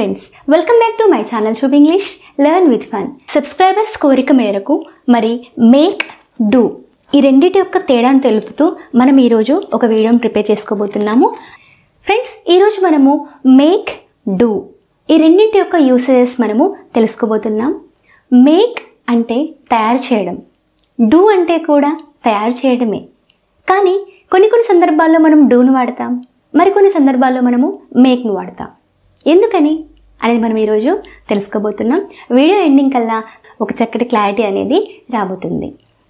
Friends welcome back to my channel tube English learn with fun. Subscribers కోరిక మేరకు మరి make do ఈ రెండిటి యొక్క తేడాను తెలుపుతూ మనం ఈ రోజు ఒక వీడియోని ప్రిపేర్ చేసుకోబోతున్నాము. ఫ్రెండ్స్ ఈ రోజు మనము మేక్ డూ ఈ రెండిటి యొక్క యూసేజెస్ మనము తెలుసుకోబోతున్నాం. మేక్ అంటే తయారు చేయడం, డూ అంటే కూడా తయారు చేయడమే. కానీ కొన్ని సందర్భాల్లో మనం డూను వాడతాం, మరికొన్ని సందర్భాల్లో మనము మేక్ను వాడతాం. ఎందుకని అనేది మనం ఈరోజు తెలుసుకోబోతున్నాం. వీడియో ఎండింగ్ కల్లా ఒక చక్కటి క్లారిటీ అనేది రాబోతుంది.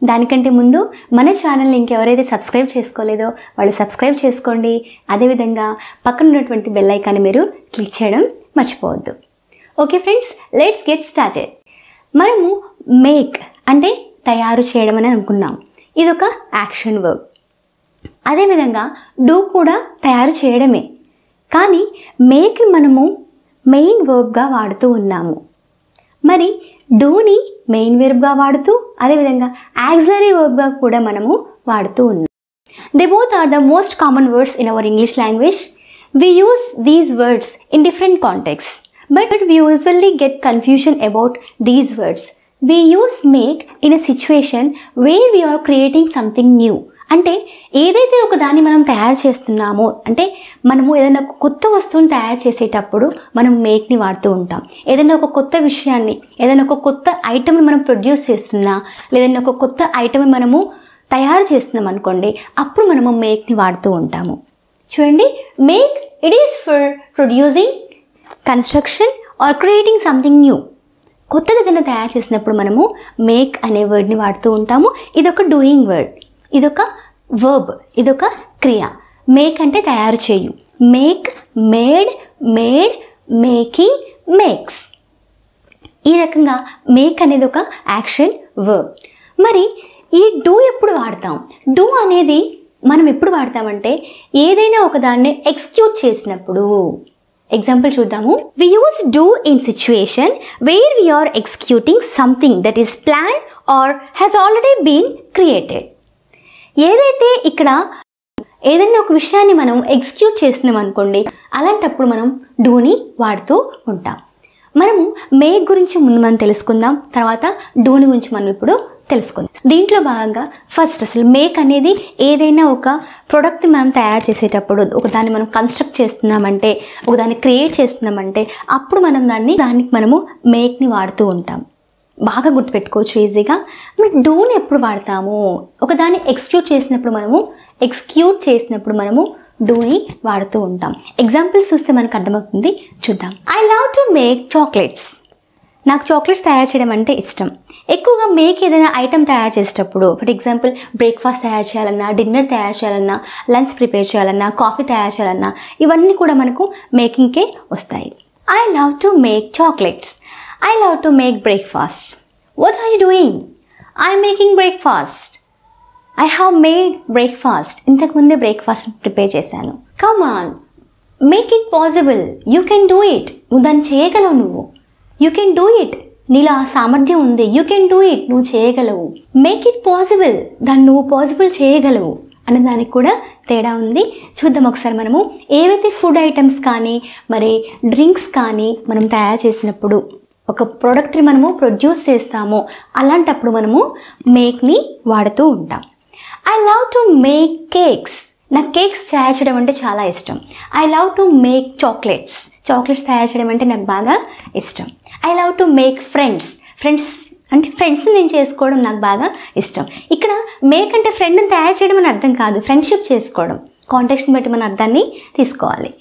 దానికంటే ముందు మన ఛానల్ని ఇంకెవరైతే సబ్స్క్రైబ్ చేసుకోలేదో వాళ్ళు సబ్స్క్రైబ్ చేసుకోండి. అదేవిధంగా పక్కన ఉన్నటువంటి బెల్ ఐకాన్ని మీరు క్లిక్ చేయడం మర్చిపోవద్దు. Okay friends, let's get started. మనము మేక్ అంటే తయారు చేయడం అని అనుకున్నాం, ఇది ఒక యాక్షన్ వర్బ్. అదేవిధంగా డూ కూడా తయారు చేయడమే, కానీ మేక్ని మనము మెయిన్ వర్బ్గా వాడుతూ ఉన్నాము. మరి డూని మెయిన్ వర్బ్గా వాడుతూ అదేవిధంగా యాక్సిలరీ వర్బ్గా కూడా మనము వాడుతూ ఉన్నాము. They both are the most common words in our English language. We use these words in different contexts, but we usually get confusion about these words. We use make in a situation where we are creating something new. అంటే ఏదైతే ఒక దాన్ని మనం తయారు చేస్తున్నామో, అంటే మనము ఏదైనా కొత్త వస్తువుని తయారు చేసేటప్పుడు మనం మేక్ని వాడుతూ ఉంటాం. ఏదైనా ఒక కొత్త విషయాన్ని, ఏదైనా ఒక కొత్త ఐటమ్ని మనం ప్రొడ్యూస్ చేస్తున్నా, లేదన్నా ఒక కొత్త ఐటమ్ని మనము తయారు చేస్తున్నాం అనుకోండి, అప్పుడు మనము మేక్ని వాడుతూ ఉంటాము. చూడండి, make it is for producing, construction or creating something new. కొత్తది ఏదైనా తయారు చేసినప్పుడు మనము మేక్ అనే వర్డ్ని వాడుతూ ఉంటాము. ఇదొక డూయింగ్ వర్డ్, ఇదొక వర్బ్, ఇదొక క్రియ. మేక్ అంటే తయారు చేయు. Make, made, made, making, makes. ఈ రకంగా మేక్ అనేది ఒక యాక్షన్ వర్బ్. మరి ఈ డూ ఎప్పుడు వాడతాం? డూ అనేది మనం ఎప్పుడు వాడతామంటే ఏదైనా ఒక దాన్ని ఎగ్జిక్యూట్ చేసినప్పుడు. ఎగ్జాంపుల్ చూద్దాము. We use do in situation where we are executing something that is plan or has already been created. ఏదైతే ఇక్కడ ఏదైనా ఒక విషయాన్ని మనం ఎగ్జిక్యూట్ చేస్తున్నాం అనుకోండి, అలాంటప్పుడు మనం డూని వాడుతూ ఉంటాం. మనము మేక్ గురించి ముందు మనం తెలుసుకుందాం, తర్వాత డూని గురించి మనం ఇప్పుడు తెలుసుకుందాం. దీంట్లో భాగంగా ఫస్ట్ అసలు మేక్ అనేది ఏదైనా ఒక ప్రోడక్ట్ని మనం తయారు చేసేటప్పుడు, ఒక దాన్ని మనం కన్స్ట్రక్ట్ చేస్తున్నామంటే, ఒక దాన్ని క్రియేట్ చేస్తున్నామంటే, అప్పుడు మనం దానికి మనము మేక్ని వాడుతూ ఉంటాం. బాగా గుర్తుపెట్టుకోవచ్చు ఈజీగా. మరి డూని ఎప్పుడు వాడతాము? ఒకదాన్ని ఎగ్జిక్యూట్ చేసినప్పుడు మనము డూని వాడుతూ ఉంటాం. ఎగ్జాంపుల్స్ చూస్తే మనకు అర్థమవుతుంది, చూద్దాం. I love to make chocolates. నాకు చాక్లెట్స్ తయారు చేయడం అంటే ఇష్టం. ఎక్కువగా మేక్ ఏదైనా ఐటెం తయారు చేసేటప్పుడు, ఫర్ ఎగ్జాంపుల్ బ్రేక్ఫాస్ట్ తయారు చేయాలన్నా, డిన్నర్ తయారు చేయాలన్నా, లంచ్ ప్రిపేర్ చేయాలన్నా, కాఫీ తయారు చేయాలన్నా, ఇవన్నీ కూడా మనకు మేకింగ్కే వస్తాయి. I love to make chocolates. I love to make breakfast. What are you doing? I'm making breakfast. I have made breakfast. ఇంతకు ముందే బ్రేక్ఫాస్ట్ ప్రిపేర్ చేశాను. Come on, make it possible. You can do it. నువ్వు దాన్ని చేయగలవు నువ్వు. You can do it. నీలో ఆ సామర్థ్యం ఉంది. You can do it. నువ్వు చేయగలవు. Make it possible. దాన్ని నువ్వు పాసిబుల్ చేయగలవు అనే దానికి కూడా తేడా ఉంది. చూద్దాం ఒకసారి మనము ఏవైతే ఫుడ్ ఐటమ్స్ కానీ మరి డ్రింక్స్ కానీ మనం తయారు చేసినప్పుడు, ఒక ప్రోడక్ట్ని మనము ప్రొడ్యూస్ చేస్తాము, అలాంటప్పుడు మనము మేక్ని వాడుతూ ఉంటాం. I love to make cakes. నాకు కేక్స్ తయారు చేయడం అంటే చాలా ఇష్టం. I love to make chocolates. Chocolates తయారు చేయడం అంటే నాకు బాగా ఇష్టం. I love to make friends. Friends అంటే ఫ్రెండ్స్ని నేను చేసుకోవడం నాకు బాగా ఇష్టం. ఇక్కడ మేక్ అంటే ఫ్రెండ్ని తయారు చేయడం అని అర్థం కాదు, ఫ్రెండ్షిప్ చేసుకోవడం. కాంటెక్స్ట్ని బట్టి మన అర్థాన్ని తీసుకోవాలి.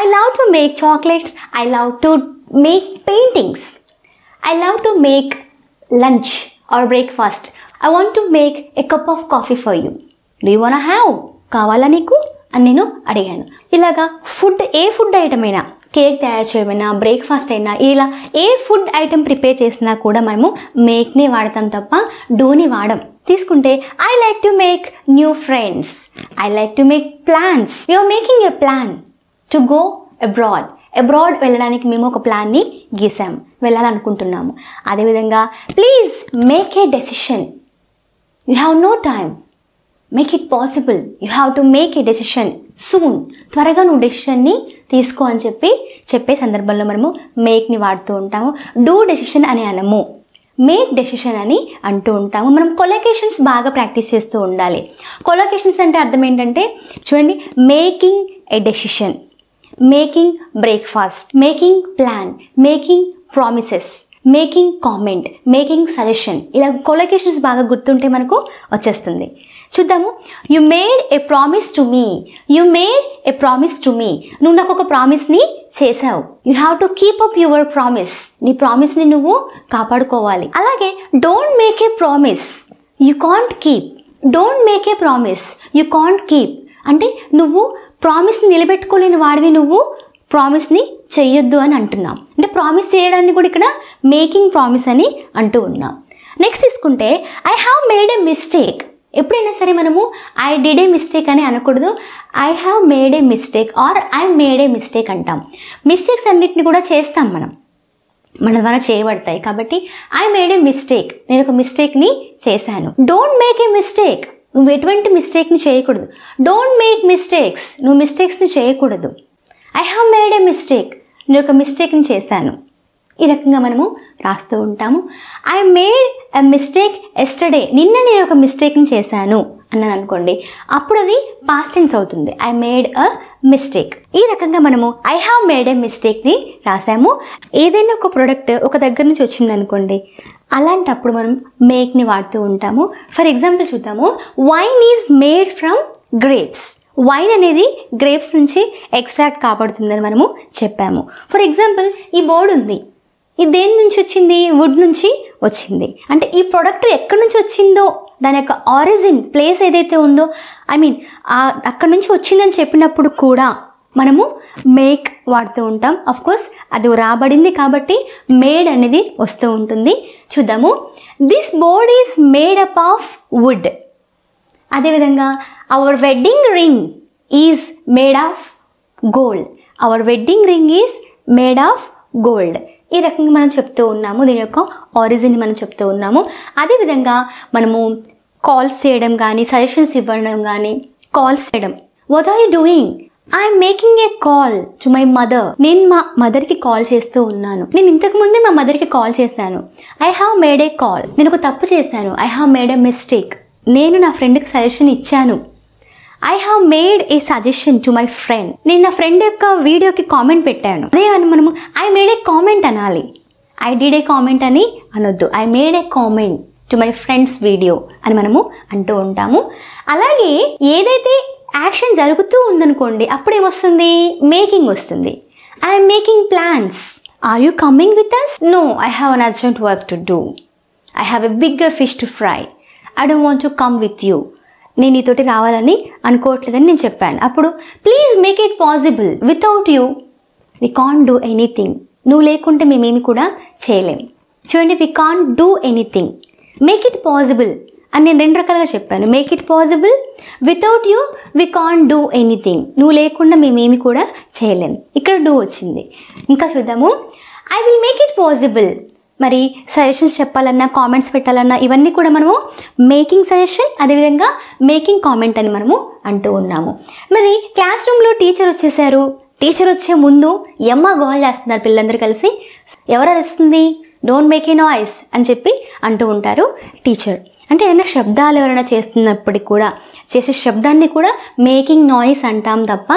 I love to make chocolates. I love to make paintings. I love to make lunch or breakfast. I want to make a cup of coffee for you. Do you want to have? కావాలా నీకు అని నేను అడిగాను. ఇలాగా food, ఏ food item అయినా, cake తయారు చేయమైనా, బ్రేక్ఫాస్ట్ అయినా, ఇలా ఏ ఫుడ్ ఐటమ్ ప్రిపేర్ చేసినా కూడా మనము మేక్ని వాడతాం తప్ప డూని వాడం. తీసుకుంటే I like to make new friends. I like to make plans. You are making a plan to go abroad. Abroad వెళ్ళడానికి మేము ఒక ప్లాన్ని గీసాం, వెళ్ళాలనుకుంటున్నాము. అదేవిధంగా please make a decision. You have no time. make it possible. You have to make a decision soon. त्वरగా ను decision ని తీసుకో అని చెప్పే సందర్భంలో మనము make ని వాడుతూ ఉంటాము. do decision అని అనము. make decision అని అంటూ ఉంటాము. మనం collocations బాగా ప్రాక్టీస్ చేస్తూ ఉండాలి. collocations అంటే అర్థం ఏంటంటే చూడండి making a decision, making breakfast, making plan, making promises, making comment, making suggestion, ఇలా కొలొకేషన్స్ బాగా గుర్తుంటే మనకు వచ్చేస్తుంది. చూద్దాము. You made a promise to me, you made a promise to me, నువ్వు నాకు ఒక ప్రామిస్ని చేసావు. You have to keep up your promise, నీ ప్రామిస్ని నువ్వు కాపాడుకోవాలి. అలాగే don't make a promise you can't keep, don't make a promise you can't keep అంటే నువ్వు ప్రామిస్ని నిలబెట్టుకోలేని వాడివి, నువ్వు ప్రామిస్ని చెయ్యొద్దు అని అంటున్నాం. అంటే ప్రామిస్ చేయడాన్ని కూడా ఇక్కడ మేకింగ్ ప్రామిస్ అని అంటూ ఉన్నాం. నెక్స్ట్ తీసుకుంటే I have made a mistake. ఎప్పుడైనా సరే మనము ఐ డిడ్ ఏ మిస్టేక్ అని అనకూడదు. I have made a mistake or I made a mistake అంటాం. మిస్టేక్స్ అన్నిటిని కూడా చేస్తాం, మన ద్వారా చేయబడతాయి. కాబట్టి ఐ మేడ్ ఏ మిస్టేక్, నేను ఒక మిస్టేక్ని చేశాను. డోంట్ మేక్ ఏ మిస్టేక్, నువ్వు ఎటువంటి మిస్టేక్ని చేయకూడదు. డోంట్ మేక్ మిస్టేక్స్, నువ్వు మిస్టేక్స్ని చేయకూడదు. I have made a mistake, నేను ఒక మిస్టేక్ని చేశాను. ఈ రకంగా మనము రాస్తూ ఉంటాము. I made a mistake yesterday, నిన్న నేను ఒక మిస్టేక్ని చేశాను అన్నాను అనుకోండి, అప్పుడు అది పాస్ట్ టెన్స్ అవుతుంది. I made a mistake. ఈ రకంగా మనము ఐ హ్యావ్ మేడ్ ఎ మిస్టేక్ని రాసాము. ఏదైనా ఒక ప్రోడక్ట్ ఒక దగ్గర నుంచి వచ్చింది అనుకోండి, అలాంటప్పుడు మనం మేక్ని వాడుతూ ఉంటాము. ఫర్ ఎగ్జాంపుల్ చూద్దాము. Wine is made from grapes, wine అనేది గ్రేప్స్ నుంచి ఎక్స్ట్రాక్ట్ కాబడుతుందని మనము చెప్పాము. ఫర్ ఎగ్జాంపుల్ ఈ బోర్డు ఉంది, ఇది దేని నుంచి వచ్చింది? వుడ్ నుంచి వచ్చింది. అంటే ఈ ప్రోడక్ట్ ఎక్కడి నుంచి వచ్చిందో, దాని యొక్క ఆరిజిన్ ప్లేస్ ఏదైతే ఉందో, ఐ మీన్ అక్కడి నుంచి వచ్చిందని చెప్పినప్పుడు కూడా మనము మేక్ వాడుతూ ఉంటాం. అఫ్ కోర్స్ అది రాబడింది కాబట్టి మేడ్ అనేది వస్తూ ఉంటుంది. చూద్దాము. This board is made up of wood. అదేవిధంగా our wedding ring is made of gold, our wedding ring is made of gold. ఈ రకంగా మనం చెప్తూ ఉన్నాము, దీని యొక్క ఆరిజిన్ మనం చెప్తూ ఉన్నాము. అదేవిధంగా మనము కాల్స్ చేయడం కానీ, సజెషన్స్ ఇవ్వడం కానీ, కాల్స్ చేయడం. What are you doing? I'm making a call to my mother. నేను మా మదర్కి కాల్ చేస్తూ ఉన్నాను. నేను ఇంతకుముందే మా మదర్కి కాల్ చేశాను. I have made a call, నేను ఒక తప్పు చేశాను. I have made a mistake, నేను నా ఫ్రెండ్కి సజెషన్ ఇచ్చాను. I have made a suggestion to my friend, నేను నా ఫ్రెండ్ యొక్క వీడియోకి కామెంట్ పెట్టాను. అదే అని మనము ఐ మేడ్ ఏ కామెంట్ అనాలి, ఐ డిడ్ ఏ కామెంట్ అని అనొద్దు. I made a comment to my friend's video అని మనము అంటూ ఉంటాము. అలాగే ఏదైతే యాక్షన్ జరుగుతూ ఉందనుకోండి, అప్పుడేమొస్తుంది? మేకింగ్ వస్తుంది. I am making plans. Are you coming with us? No, I have an urgent work to do. I have a bigger fish to fry. I don't want to come with you. నేను నీతోటి రావాలని అనుకోవట్లేదని నేను చెప్పాను. అప్పుడు please make it possible. Without you we can't do anything. నువ్వు లేకుంటే మేమేమి కూడా చేయలేం. చూడండి, we can't do anything. Make it possible అని నేను రెండు రకాలుగా చెప్పాను. Make it possible, without you we can't do anything. నువ్వు లేకుండా మేమేమి కూడా చేయలేం. ఇక్కడ డూ వచ్చింది. ఇంకా చూద్దాము. I will make it possible. మరి సజెషన్స్ చెప్పాలన్నా, కామెంట్స్ పెట్టాలన్నా, ఇవన్నీ కూడా మనము మేకింగ్ సజెషన్, అదేవిధంగా మేకింగ్ కామెంట్ అని మనము అంటూ ఉన్నాము. మరి క్లాస్ రూమ్లో టీచర్ వచ్చేసారు. టీచర్ వచ్చే ముందు యమ్మ గోల్ చేస్తున్నారు పిల్లలందరూ కలిసి. ఎవరు అరుస్తుంది? డోంట్ మేక్ ఏ నాయిస్ అని చెప్పి అంటూ ఉంటారు టీచర్. అంటే ఏదైనా శబ్దాలు ఎవరైనా చేస్తున్నప్పటికీ కూడా, చేసే శబ్దాన్ని కూడా మేకింగ్ నాయిస్ అంటాం తప్ప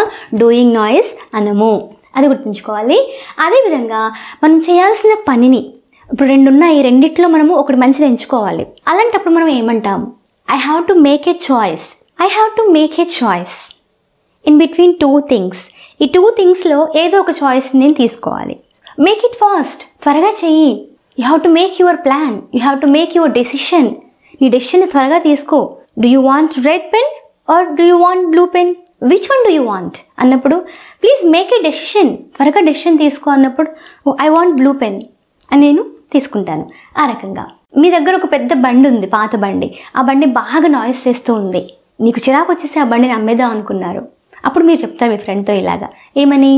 డూయింగ్ నాయిస్ అనము. అది గుర్తుంచుకోవాలి. అదేవిధంగా మనం చేయాల్సిన పనిని, ఇప్పుడు రెండు ఉన్నాయి, రెండిట్లో మనము ఒకటి మంచిది ఎంచుకోవాలి. అలాంటప్పుడు మనం ఏమంటాం? I have to make a choice. I have to make a choice in between two things. ఈ టూ థింగ్స్లో ఏదో ఒక చాయిస్ నేను తీసుకోవాలి. మేక్ ఇట్ ఫాస్ట్, త్వరగా చెయ్యి. You have to make your plan. You have to make your decision. నీ decision త్వరగా తీసుకో. Do you want red pen or do you want blue pen? Which one do you want అన్నప్పుడు please make a decision, త్వరగా decision తీసుకో అన్నప్పుడు I want blue pen అని నేను తీసుకుంటాను. ఆ రకంగా మీ దగ్గర ఒక పెద్ద బండి ఉంది, పాత బండి. ఆ బండి బాగా నాయిస్ చేస్తూ ఉంది. నీకు చిరాకు వచ్చేసి ఆ బండిని అమ్మేదాం అనుకున్నారు. అప్పుడు మీరు చెప్తారు మీ ఫ్రెండ్తో ఇలాగా ఏమని?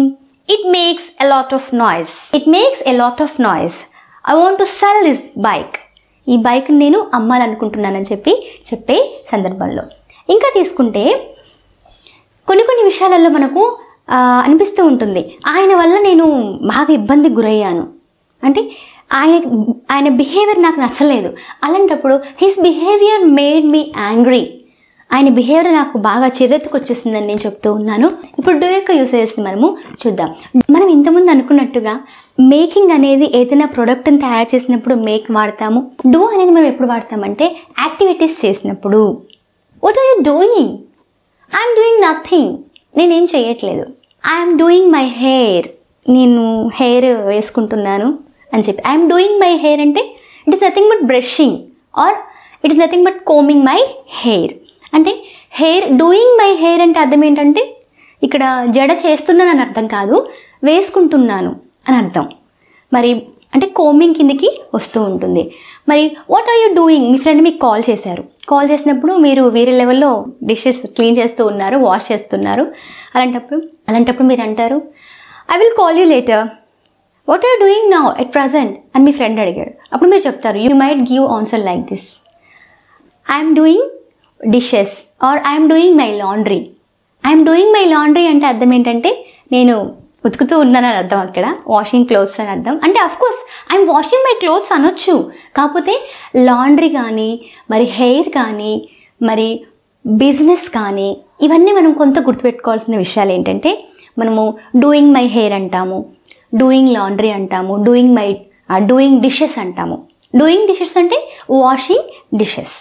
It makes a lot of noise. It makes a lot of noise. I want to sell this bike. ఈ బైక్ని నేను అమ్మాలనుకుంటున్నానని చెప్పే సందర్భంలో ఇంకా తీసుకుంటే కొన్ని కొన్ని విషయాలలో మనకు అనిపిస్తూ ఉంటుంది ఆయన వల్ల నేను బాగా ఇబ్బందికి గురయ్యాను అంటే ఆయన బిహేవియర్ నాకు నచ్చలేదు అలాంటప్పుడు his behaviour made me angry ఆయన బిహేవియర్ నాకు బాగా చిరెత్తుకొచ్చేసిందని నేను చెప్తూ ఉన్నాను ఇప్పుడు డూ యొక్క యూసేజ్ని మనము చూద్దాం మనం ఇంతకుముందు అనుకున్నట్టుగా మేకింగ్ అనేది ఏదైనా ప్రోడక్ట్ని తయారు చేసినప్పుడు మేక్ వాడతాము డూ అనేది మనం ఎప్పుడు వాడతామంటే యాక్టివిటీస్ చేసినప్పుడు what are you doing I'm doing nothing నేనేం చేయట్లేదు ఐఎమ్ డూయింగ్ మై హెయిర్ నేను హెయిర్ వేసుకుంటున్నాను అని చెప్పి ఐఎమ్ డూయింగ్ మై హెయిర్ అంటే it is nothing but brushing or it is nothing but combing my hair అంటే హెయిర్ డూయింగ్ మై హెయిర్ అంటే అర్థం ఏంటంటే ఇక్కడ జడ చేస్తున్నాను అని అర్థం కాదు వేసుకుంటున్నాను అని అర్థం మరి అంటే కోమింగ్ కిందకి వస్తూ ఉంటుంది మరి వాట్ ఆర్ యూ డూయింగ్ మీ ఫ్రెండ్ మీకు కాల్ చేశారు కాల్ చేసినప్పుడు మీరు వేరే లెవెల్లో డిషెస్ క్లీన్ చేస్తూ ఉన్నారు వాష్ చేస్తున్నారు అలాంటప్పుడు మీరు అంటారు I will call you later what are doing now at present అని మీ ఫ్రెండ్ అడిగాడు అప్పుడు మీరు చెప్తారు you might give answer like this I'm doing dishes or I'm doing my laundry I'm doing my laundry అంటే అర్థం ఏంటంటే నేను ఉతుకుతూ ఉన్నానని అర్థం అక్కడ వాషింగ్ క్లోత్స్ అని అర్థం అంటే of course I'm washing my clothes అనొచ్చు కాకపోతే లాండ్రీ కానీ మరి హెయిర్ కానీ మరి బిజినెస్ కానీ ఇవన్నీ మనం కొంత గుర్తుపెట్టుకోవాల్సిన విషయాలు ఏంటంటే మనము డూయింగ్ మై హెయిర్ అంటాము డూయింగ్ లాండ్రీ అంటాము డూయింగ్ డిషెస్ అంటాము డూయింగ్ డిషెస్ అంటే వాషింగ్ డిషెస్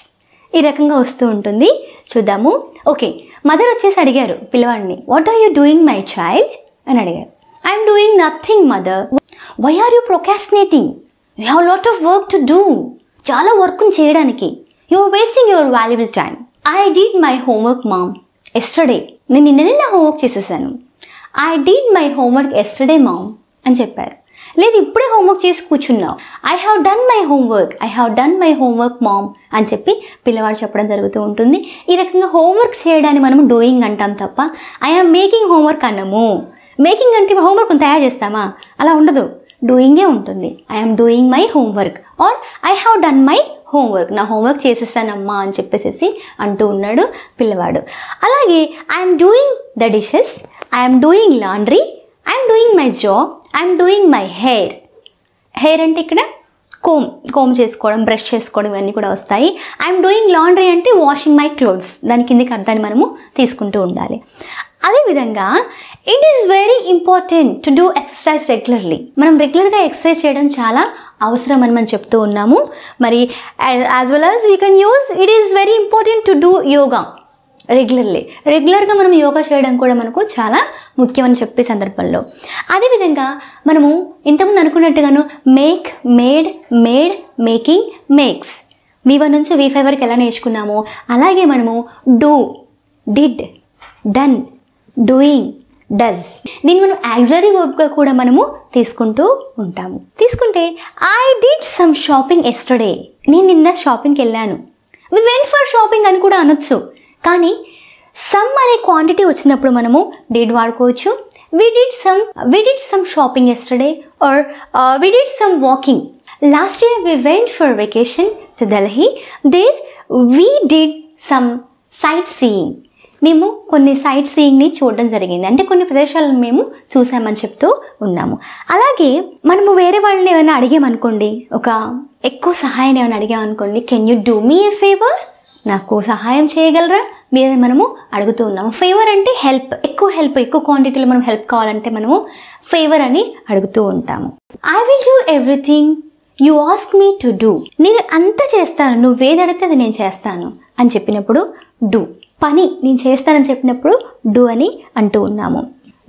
ఈ రకంగా వస్తూ ఉంటుంది చూద్దాము ఓకే మదర్ వచ్చేసి అడిగారు పిల్లవాడిని what are you doing my child అని అడిగారు I'm doing nothing mother why are you procrastinating you have lot of work to do చాలా వర్క్ చేయడానికి you are wasting your valuable time I did my homework mom yesterday నేను నిన్ననే నా homework చేసేసాను I did my homework yesterday mom అని చెప్పారు లేదు ఇప్పుడే హోంవర్క్ చేసి కూర్చున్నావు I have done my homework mom అని చెప్పి పిల్లవాడు చెప్పడం జరుగుతూ ఉంటుంది ఈ రకంగా హోంవర్క్ చేయడాన్ని మనం డూయింగ్ అంటాం తప్ప ఐఎమ్ మేకింగ్ హోంవర్క్ అన్నాము మేకింగ్ అంటే హోంవర్క్ తయారు చేస్తామా అలా ఉండదు డూయింగే ఉంటుంది I'm doing my homework or I have done my homework నా హోంవర్క్ చేసేసానమ్మా అని చెప్పేసి అంటూ ఉన్నాడు పిల్లవాడు అలాగే I'm doing the dishes I'm doing laundry I'm doing my job I'm doing my hair hair అంటే ఇక్కడ కోమ్ చేసుకోవడం బ్రష్ చేసుకోవడం ఇవన్నీ కూడా వస్తాయి ఐఎమ్ డూయింగ్ లాండ్రీ అంటే వాషింగ్ మై క్లోత్స్ దాని కిందకి అర్థాన్ని మనము తీసుకుంటూ ఉండాలి అదేవిధంగా it is very important to do exercise regularly మనం రెగ్యులర్గా ఎక్సర్సైజ్ చేయడం చాలా అవసరం అని మనం చెప్తూ ఉన్నాము మరి as well as we can use it is very important to do yoga రెగ్యులర్గా మనం యోగా చేయడం కూడా మనకు చాలా ముఖ్యమని చెప్పే సందర్భంలో అదేవిధంగా మనము ఇంతకుముందు అనుకున్నట్టుగాను make made made making makes V1 నుంచి V5 వరకు ఎలా నేర్చుకున్నామో అలాగే మనము do did done doing does దీన్ని మనం యాక్సిలరీ వర్బ్గా కూడా మనము తీసుకుంటూ ఉంటాము తీసుకుంటే I did some shopping yesterday నేను నిన్న షాపింగ్కి వెళ్ళాను వి వెంట్ ఫర్ షాపింగ్ అని కూడా అనొచ్చు కానీ సమ్ అనే క్వాంటిటీ వచ్చినప్పుడు మనము డిడ్ వాడుకోవచ్చు we did some shopping yesterday or we did some walking last year we went for vacation to Delhi there we did some sightseeing మేము కొన్ని సైట్ సీయింగ్ని చూడడం జరిగింది అంటే కొన్ని ప్రదేశాలను మేము చూసామని చెప్తూ ఉన్నాము అలాగే మనము వేరే వాళ్ళని ఏమైనా అడిగామనుకోండి ఒక ఎక్కువ సహాయాన్ని ఏమైనా అడిగామనుకోండి can you do me a favour నాకు సహాయం చేయగలరా మీరని మనము అడుగుతూ ఉన్నాము ఫేవర్ అంటే హెల్ప్ ఎక్కువ క్వాంటిటీలో మనం హెల్ప్ కావాలంటే మనము ఫేవర్ అని అడుగుతూ ఉంటాము I will do everything you ask me to do నేను అంతా చేస్తాను నువ్వేది అడిగితే అది నేను చేస్తాను అని చెప్పినప్పుడు డూ పని నేను చేస్తానని చెప్పినప్పుడు డూ అని అంటూ ఉన్నాము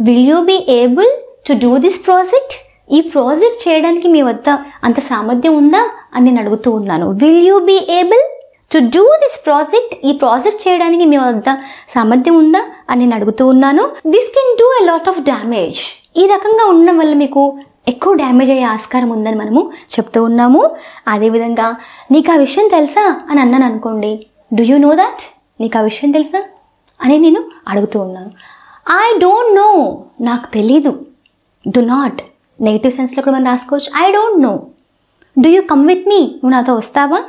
will you be able to do this project ఈ ప్రాజెక్ట్ చేయడానికి మీ వద్ద అంత సామర్థ్యం ఉందా అని నేను అడుగుతూ ఉన్నాను will you be able to do this project ఈ ప్రాజెక్ట్ చేయడానికి మీ వద్ద సామర్థ్యం ఉందా అని నేను అడుగుతూ ఉన్నాను this can do a lot of damage ఈ రకంగా ఉండడం వల్ల మీకు ఎక్కువ డ్యామేజ్ అయ్యే ఆస్కారం ఉందని మనము చెప్తూ ఉన్నాము అదేవిధంగా నీకు ఆ విషయం తెలుసా అని అన్నాను అనుకోండి డూ యూ నో దాట్ నీకు ఆ విషయం తెలుసా అని నేను అడుగుతూ ఉన్నాను ఐ డోంట్ నో నాకు తెలీదు డు నాట్ నెగిటివ్ సెన్స్లో కూడా మనం రాసుకోవచ్చు I don't know do you come with me నువ్వు నాతో వస్తావా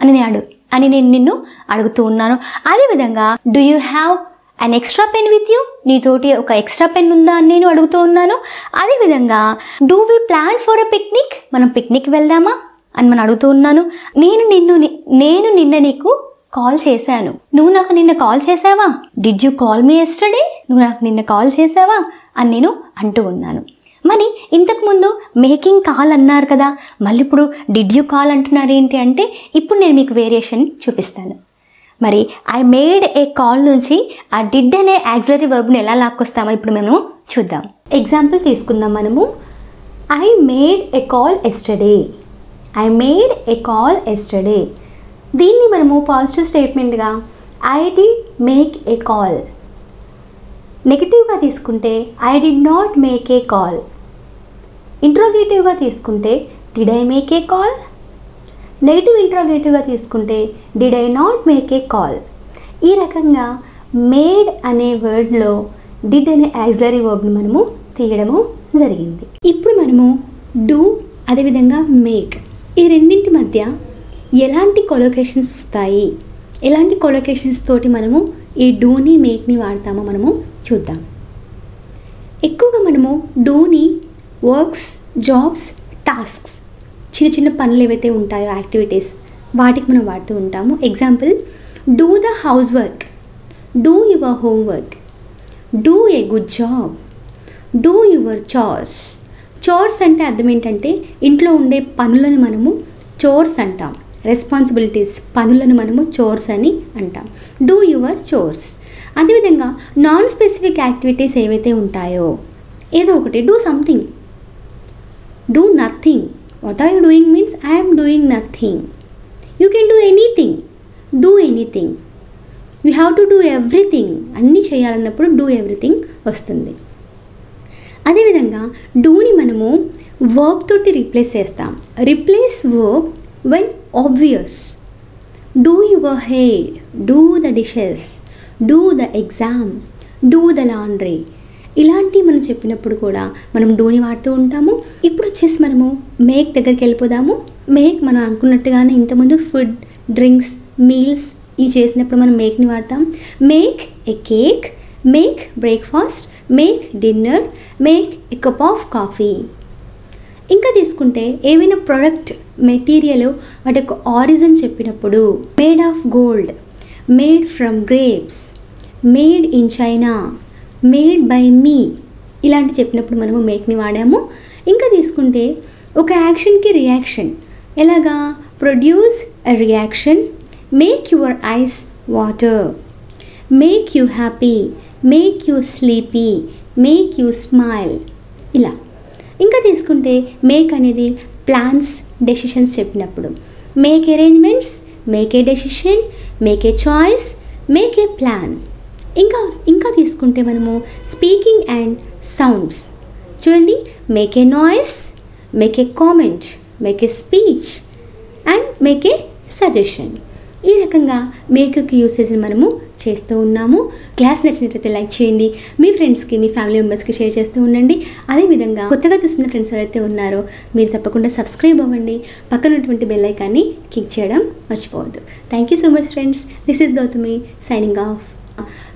అని నేను అని నేను నిన్ను అడుగుతూ ఉన్నాను. అదే విధంగా do you have an extra pen with you, నీ తోటి ఒక ఎక్స్ట్రా పెన్ ఉందా అని నేను అడుగుతూ ఉన్నాను. అదే విధంగా do we plan for a picnic, మనం పిక్నిక్ వెళ్దామా అని నేను అడుగుతూ ఉన్నాను. నేను నిన్న నీకు కాల్ చేశాను, నువ్వు నాకు నిన్న కాల్ చేసావా, did you call me yesterday, నువ్వు నాకు నిన్న కాల్ చేసావా అని నేను అంటూ ఉన్నాను. మరి ఇంతకుముందు మేకింగ్ కాల్ అన్నారు కదా, మళ్ళీ ఇప్పుడు డిడ్ యూ కాల్ అంటున్నారు ఏంటి అంటే, ఇప్పుడు నేను మీకు వేరియేషన్ చూపిస్తాను. మరి ఐ మేడ్ ఏ కాల్ నుంచి ఆ డిడ్ అనే యాక్సిలరీ వర్బ్ని ఎలా లాక్కొస్తామో ఇప్పుడు మేము చూద్దాం. ఎగ్జాంపుల్ తీసుకుందాం మనము. I made a call yesterday, I made a call yesterday. దీన్ని మనము పాజిటివ్ స్టేట్మెంట్గా I did make a call, నెగిటివ్గా తీసుకుంటే I did not make a call, ఇంట్రోగేటివ్గా తీసుకుంటే did I make a call, negative ఇంట్రోగేటివ్గా తీసుకుంటే did I not make a call. ఈ రకంగా మేడ్ అనే వర్డ్లో డిడ్ అనే యాక్సిలరీ వర్బ్ని మనము తీయడము జరిగింది. ఇప్పుడు మనము డూ అదేవిధంగా మేక్ ఈ రెండింటి మధ్య ఎలాంటి కొలోకేషన్స్ వస్తాయి, ఎలాంటి కొలోకేషన్స్ తోటి మనము ఈ డూని మేక్ని వాడతామో మనము చూద్దాం. ఎక్కువగా మనము డూని వర్క్స్, జాబ్స్, టాస్క్స్, చిన్న చిన్న పనులు ఏవైతే ఉంటాయో యాక్టివిటీస్ వాటికి మనం వాడుతూ ఉంటాము. Example do the housework, do your homework, do a good job, do your chores. Chores అంటే అర్థం ఏంటంటే ఇంట్లో ఉండే పనులను మనము చోర్స్ అంటాం, రెస్పాన్సిబిలిటీస్ పనులను మనము చోర్స్ అని అంటాం, డూ యువర్ చోర్స్. అదేవిధంగా నాన్ స్పెసిఫిక్ యాక్టివిటీస్ ఏవైతే ఉంటాయో ఏదో ఒకటి, do something, do nothing. What are you doing means I'm doing nothing. You can do anything, do anything. You have to do everything, అన్నీ చేయాలన్నప్పుడు డూ ఎవ్రీథింగ్ వస్తుంది. అదేవిధంగా డూని మనము వర్బ్ తోటి రీప్లేస్ చేస్తాం. Replace verb when obvious. Do your hair, do the dishes, do the exam, do the laundry. ఇలాంటివి మనం చెప్పినప్పుడు కూడా మనం డూని వాడుతూ ఉంటాము. ఇప్పుడు వచ్చేసి మనము మేక్ దగ్గరికి వెళ్ళిపోదాము. మేక్ మనం అనుకున్నట్టుగానే ఇంతకుముందు ఫుడ్, డ్రింక్స్, మీల్స్ ఇవి చేసినప్పుడు మనం మేక్ని వాడతాం. Make a cake, make breakfast, make dinner, make a cup of coffee. ఇంకా తీసుకుంటే ఏవైనా ప్రోడక్ట్, మెటీరియల్ వాటి యొక్క ఆరిజిన్ చెప్పినప్పుడు made of gold, made from grapes, made in China, made by me, ఇలాంటి చెప్పినప్పుడు మనము మేక్ని వాడాము. ఇంకా తీసుకుంటే ఒక యాక్షన్కి రియాక్షన్ ఎలాగా produce a reaction, make your eyes water, make you happy, make you sleepy, make you smile, ఇలా. ఇంకా తీసుకుంటే మేక్ అనేది ప్లాన్స్, డెసిషన్స్ చెప్పినప్పుడు make arrangements, make a decision, make a choice, make a plan. ఇంకా తీసుకుంటే మనము speaking and sounds చూడండి, make a noise, make a comment, make a speech and make a suggestion. ఈ రకంగా మేక్ యొక్క యూసేజ్ని మనము చేస్తూ ఉన్నాము. క్లాస్ నచ్చినట్లయితే లైక్ చేయండి, మీ ఫ్రెండ్స్కి, మీ ఫ్యామిలీ మెంబర్స్కి షేర్ చేస్తూ ఉండండి. అదేవిధంగా కొత్తగా చూస్తున్న ఫ్రెండ్స్ ఎవరైతే ఉన్నారో మీరు తప్పకుండా సబ్స్క్రైబ్ అవ్వండి, పక్కన ఉన్నటువంటి బెల్ ఐకాన్ని క్లిక్ చేయడం మర్చిపోవద్దు. Thank you so much friends, this is Gautami signing of.